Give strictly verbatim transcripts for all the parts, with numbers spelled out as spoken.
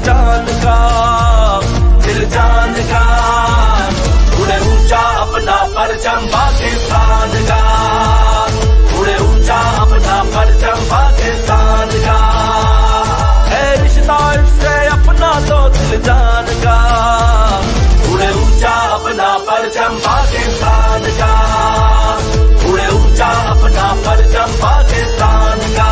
जान का दिल जान का उड़े ऊंचा अपना परचम पाकिस्तान का उड़े ऊंचा अपना परचम पाकिस्तान का है रिश्ता इससे अपना तो दिल जान का उड़े ऊंचा अपना परचम पाकिस्तान का उड़े ऊंचा अपना परचम पाकिस्तान का।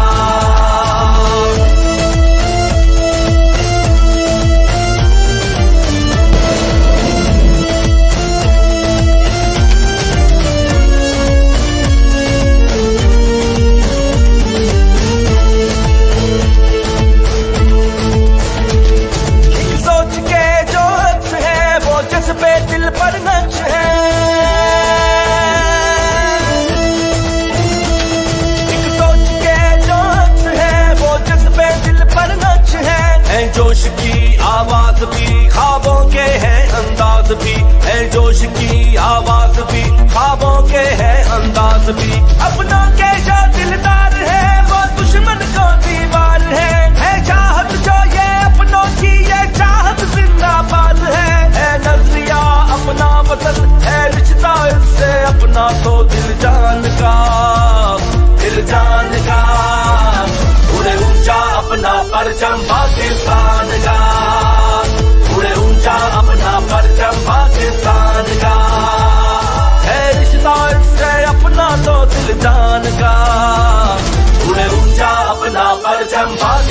जोश की आवाज भी ख्वाबों के हैं अंदाज भी है जोश की आवाज भी ख्वाबों के हैं अंदाज भी अपनों के जो दिलदार है वो दुश्मन को दीवार है है चाहत जो ये अपनों की ये चाहत जिंदाबाद है है नजरिया अपना वतन है रिश्ता इससे अपना तो दिल जान का दिल जान का उड़े ऊंचा अपना परचम पाकिस्तान का उड़े ऊंचा अपना परचम पाकिस्तान का है रिश्ता इससे अपना तो दिल जान का उड़े ऊंचा अपना परचम पाकिस्तान।